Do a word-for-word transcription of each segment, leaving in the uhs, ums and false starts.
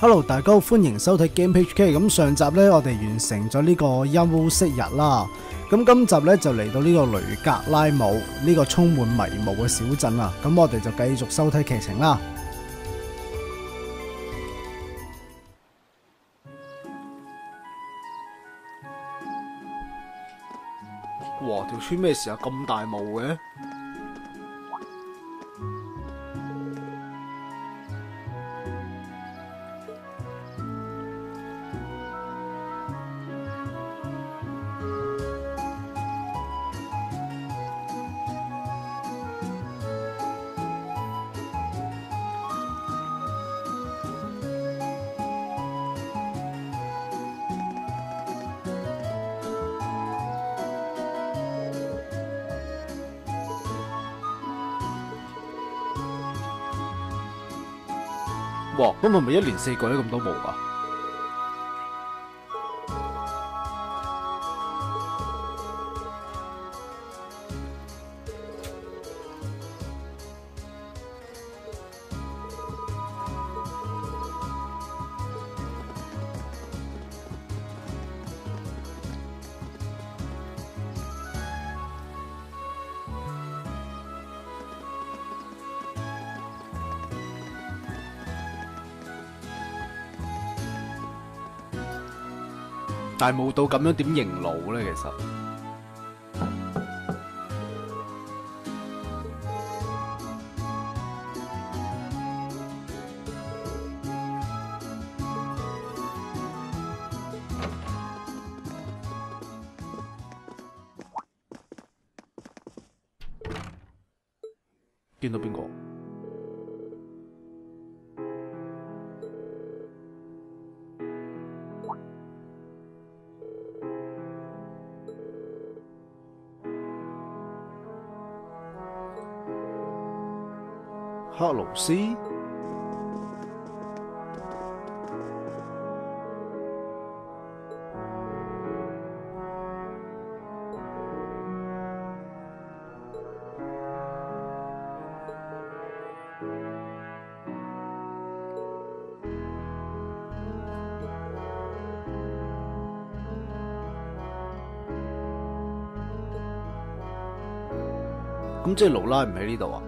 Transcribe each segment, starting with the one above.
Hello， 大家好，歡迎收睇 GameHK。咁上集咧，我哋完成咗呢個休息日啦。咁今集咧就嚟到呢個雷格拉姆呢、呢個充滿迷霧嘅小鎮啦。咁我哋就繼續收睇劇情啦。 哇！條村咩時候咁大霧嘅？哇！咁係咪一年四季都咁多霧啊？但係冇到咁樣點認老呢？其實見到邊個？ 克勞斯，咁即係勞拉唔喺呢度啊？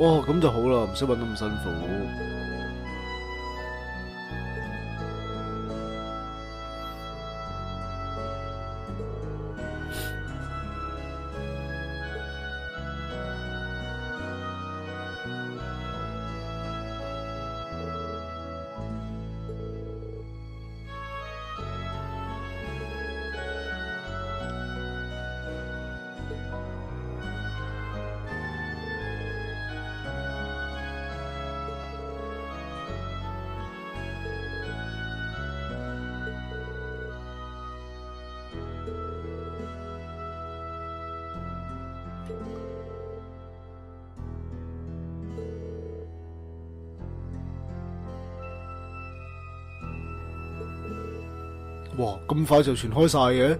哦，咁就好啦，唔使揾得咁辛苦。哇！咁快就傳開晒嘅？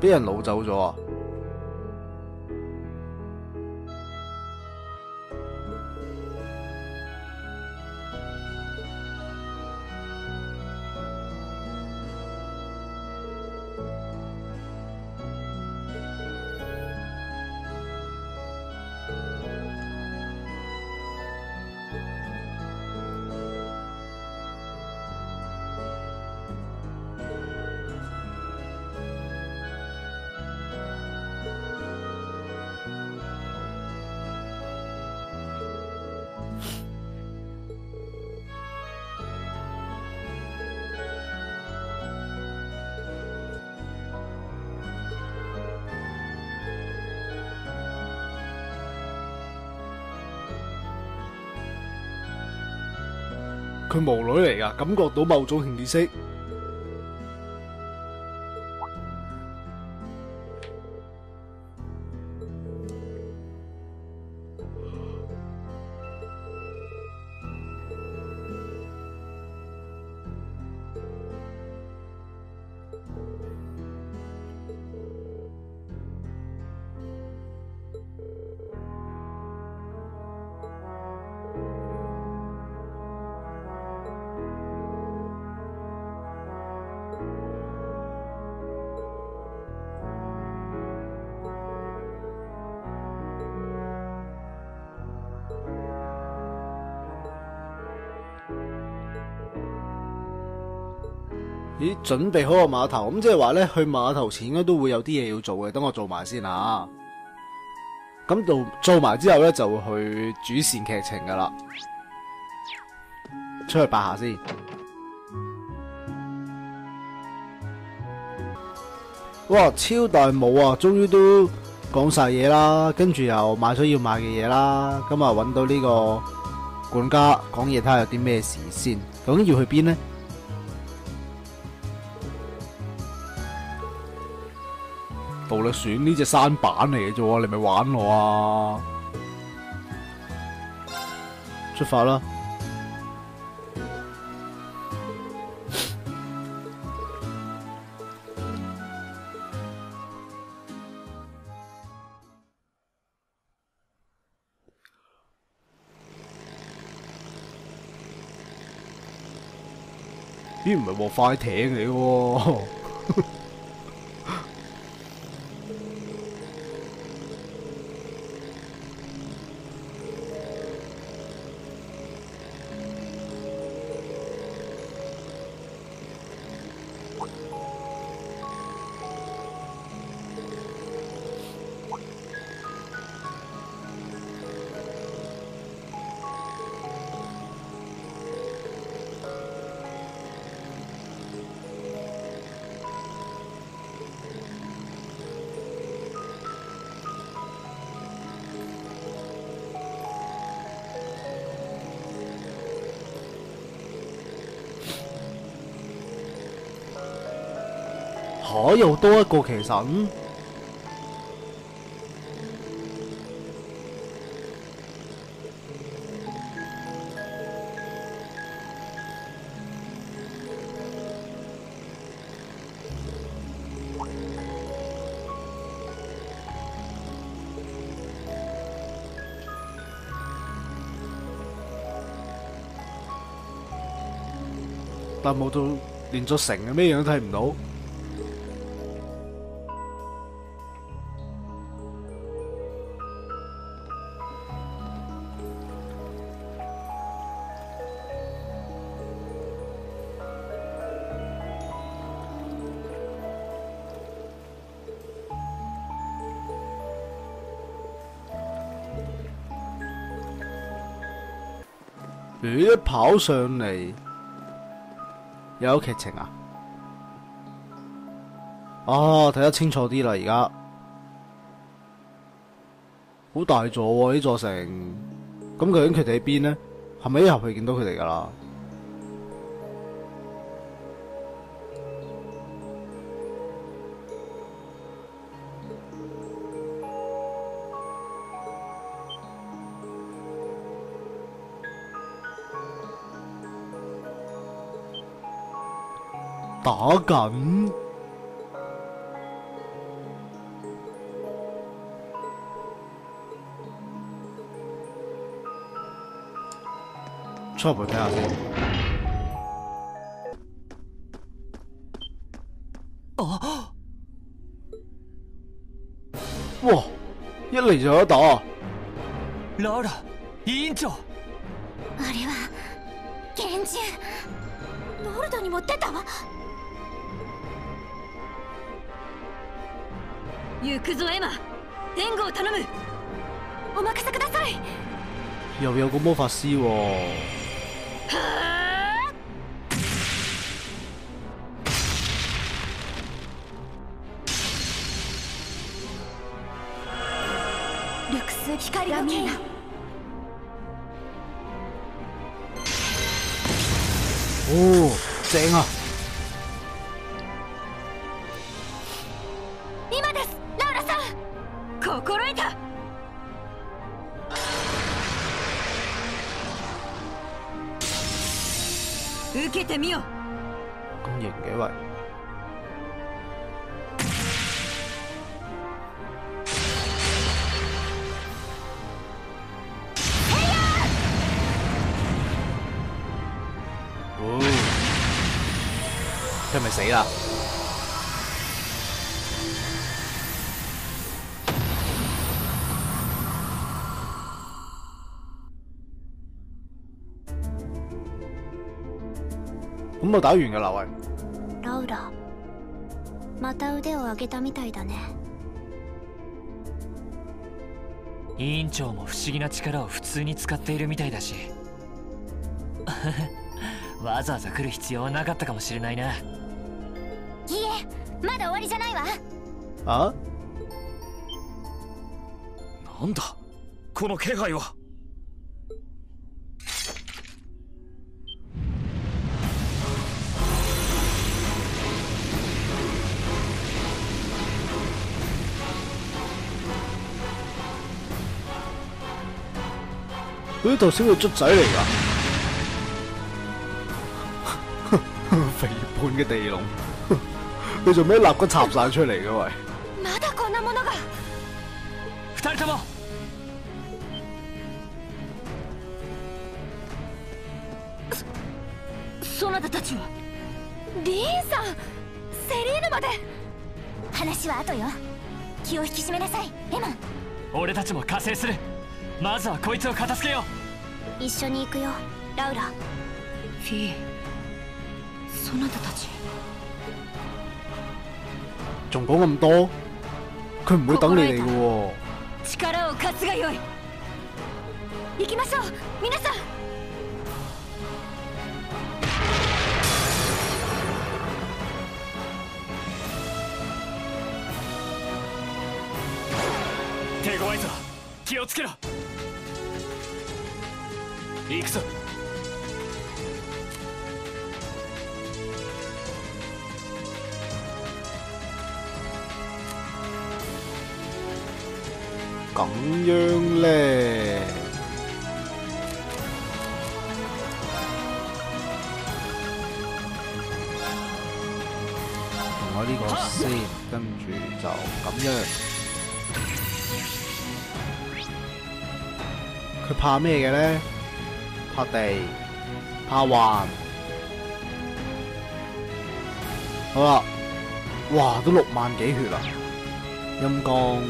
俾人擄走咗啊！佢巫女嚟㗎，感覺到某種潛意識。咦，準備好個碼頭，咁即係話呢，去碼頭前應該都會有啲嘢要做嘅，等我做埋先啊！咁做做埋之後呢，就會去主線劇情㗎啦，出去八下先。哇！超大霧啊，終於都講晒嘢啦，跟住又買咗要買嘅嘢啦，咁啊揾到呢個管家講嘢，睇下有啲咩事先，究竟要去邊呢？ 暴力船呢隻舢板嚟嘅啫喎，你咪玩我啊！出發啦！咦，唔係喎，快艇嚟喎！嚇！又多一個奇神，但冇到連座城嘅咩樣都睇唔到。 咦！跑上嚟有劇情啊！啊，睇得清楚啲啦，而家好大座喎呢座城。咁究竟佢哋喺邊呢？係咪一入去見到佢哋㗎啦？ 打緊，出去睇下先。哦，哇！一嚟就有得打。ララ委員長、あれは拳銃、ノルドに持ってったわ。 行くぞエマ、援護を頼む。お任せください。又有個魔法師喎。緑色光の剣。哦，正啊！今です、ラウラさん。心得た。受けてみよ。咁型嘅喂。 佢咪死啦！咁我打完噶啦喂。ラウラ、また腕を上げたみたいだね。委員長も不思議な力を普通に使っているみたいだし、わざわざ来る必要はなかったかもしれないな。 いいえ、まだ終わりじゃないわ。あ？なんだこの気配は。佢頭先個卒仔嚟㗎，肥胖嘅地龍。 你做咩立骨插晒出嚟嘅喂？まだこんなものが。二人とも。そ、そなたたちは。リーンさん、セリーヌまで。話は後よ。気を引き締めなさい、エマン。俺たちも加勢する。まずはこいつを片付けよう。一緒に行くよ、ラウラ。フィー、そなたたち。 仲講咁多，佢唔會等你哋嘅喎。力を貸すがよい。行きましょう、皆さん。手強いぞ、気をつけろ。行くぞ。 咁樣咧，我呢個先，跟住就咁樣。佢怕咩嘅咧？怕地，怕環。好啦，哇，都六萬幾血啦，陰公。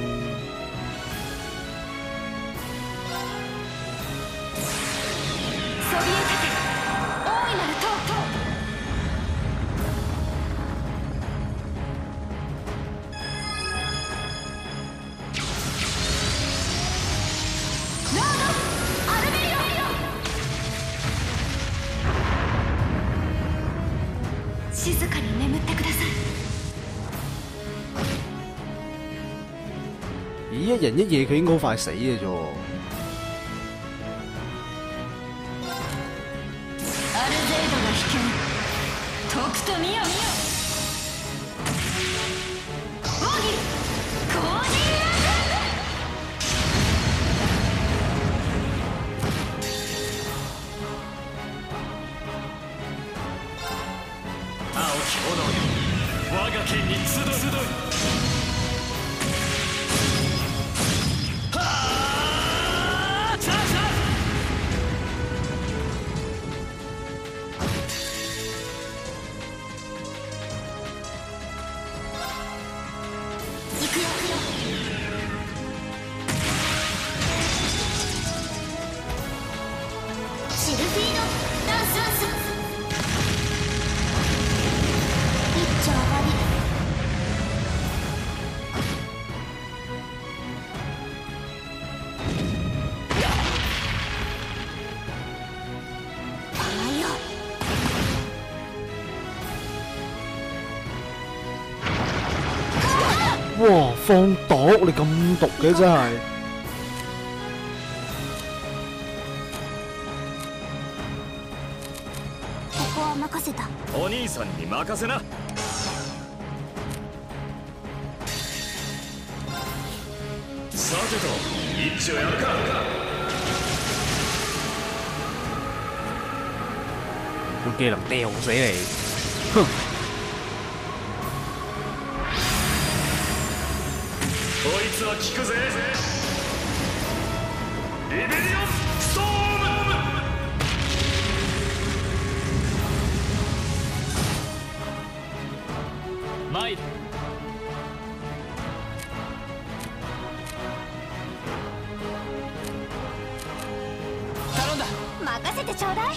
一人一夜佢應該好快死嘅啫。アルゼイドが危険。とくと見よ見よ。奥義コーディアーク。青き炎よ、我が剣に集い。 哇！放毒你咁毒嘅真係，こは任せた。お兄さんに任せな。さてと一丁やるか。我给了逮我谁嘞？哼！こいつは効くぜ。リベリオンストーム。 参る。頼んだ。任せてちょうだい。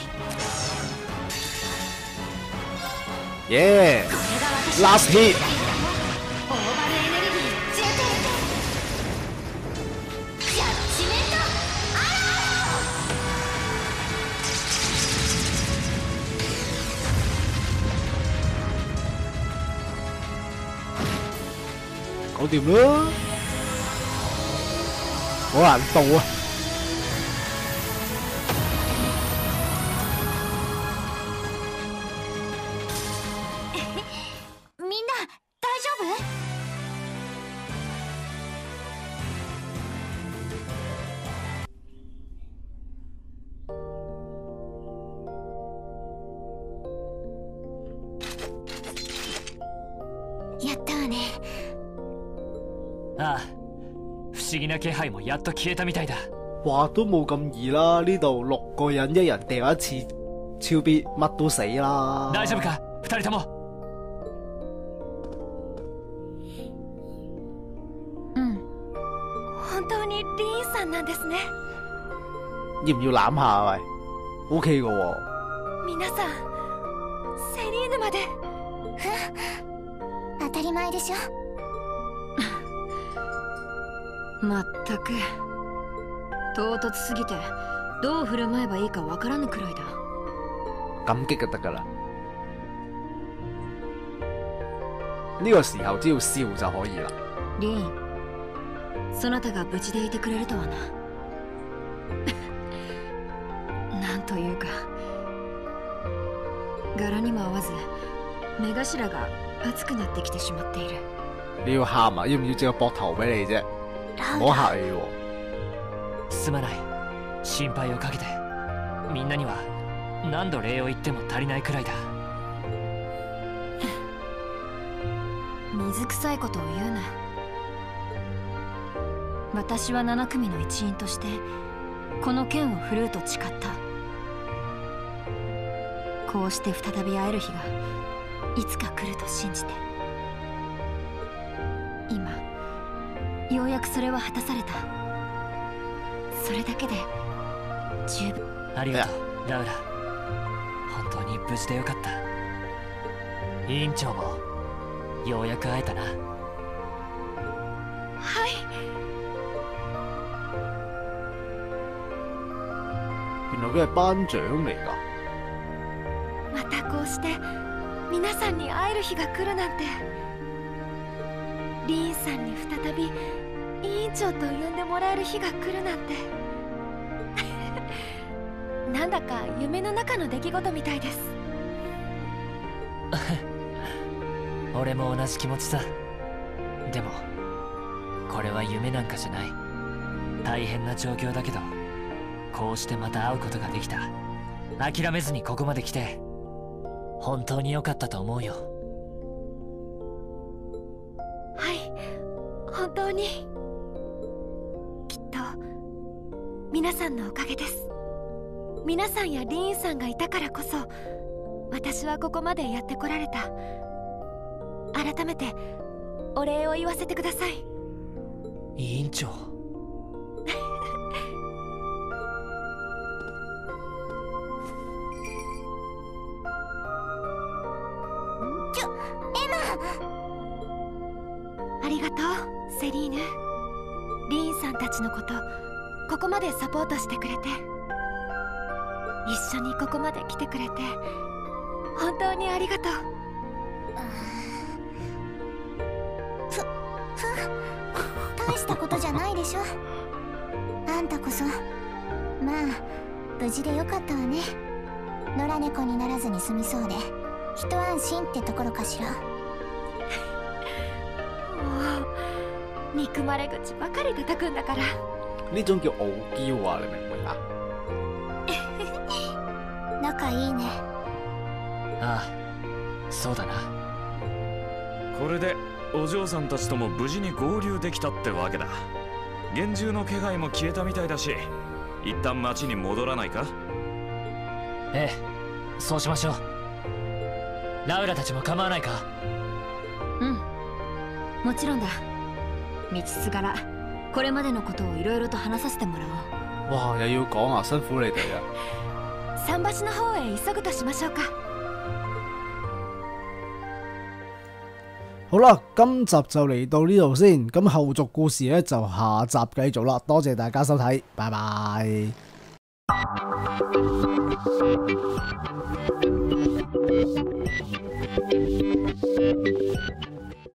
イエーイ。ラストヒート。オーバルエネルギー充填。ジャッジメント搞掂啦！好難度啊！みんな大丈夫？やったわね。 ああ、不思議な気配もやっと消えたみたいだ。話都冇咁易啦，呢度六個人一人掉一次超必乜都死啦。大丈夫か？二人とも。うん。本当に凛さんなんですね。要唔要攬下喂 ？O K 嘅喎。皆さん、セリーヌまで。当たり前でしょ。 まったく唐突すぎてどう振る舞えばいいかわからぬくらいだ。感激得㗎喇，呢個時候只要笑就可以啦。リン、そなたが無事でいてくれるとはな。なんというか柄にも合わず目頭が熱くなってきてしまっている。你要喊啊？要唔要借個膊頭俾你啫？ 唔好客氣喎，すまない。心配をかけて。みんなには何度礼を言っても足りないくらいだ。水臭いことを言うな。私はなな組の一員としてこの剣を振るうと誓った。こうして再び会える日がいつか来ると信じて、今 ようやくそれは果たされた。それだけで十分。ありがとうラウラ。本当に無事でよかった。委員長もようやく会えたな。はい。原来佢係班長嚟㗎。またこうして皆さんに会える日が来るなんて。リンさんに再び 委員長と呼んでもらえる日が来るなんてなんだか夢の中の出来事みたいです。俺も同じ気持ちさ。でもこれは夢なんかじゃない。大変な状況だけどこうしてまた会うことができた。諦めずにここまで来て本当に良かったと思うよ。はい、本当に。 皆さんのおかげです。皆さんやリーンさんがいたからこそ私はここまでやってこられた。改めてお礼を言わせてください。委員長。ちょ、エマ。ありがとうセリーヌ。リーンさんたちのこと ここまでサポートしてくれて、一緒にここまで来てくれて本当にありがとう。ふふ大したことじゃないでしょ。あんたこそまあ無事でよかったわね。野良猫にならずに済みそうで一安心ってところかしら。もう憎まれ口ばかり叩くんだから。呢種叫傲嬌啊，你明唔明啊？仲いいね。ああ、そうだな。これでお嬢さんたちとも無事に合流できたってわけだ。幻獣の気配も消えたみたいだし、一旦町に戻らないか？ええ、そうしましょう。ラウラたちも構わないか？うん、もちろんだ。道すがらこれまでのことをいろいろと話させてもらおう。わあ、又要講啊，辛苦你哋啊。桟橋の方へ急ぐとしましょうか。好啦，今集就嚟到呢度先，咁後續故事咧就下集繼續啦。多謝大家收睇，拜拜。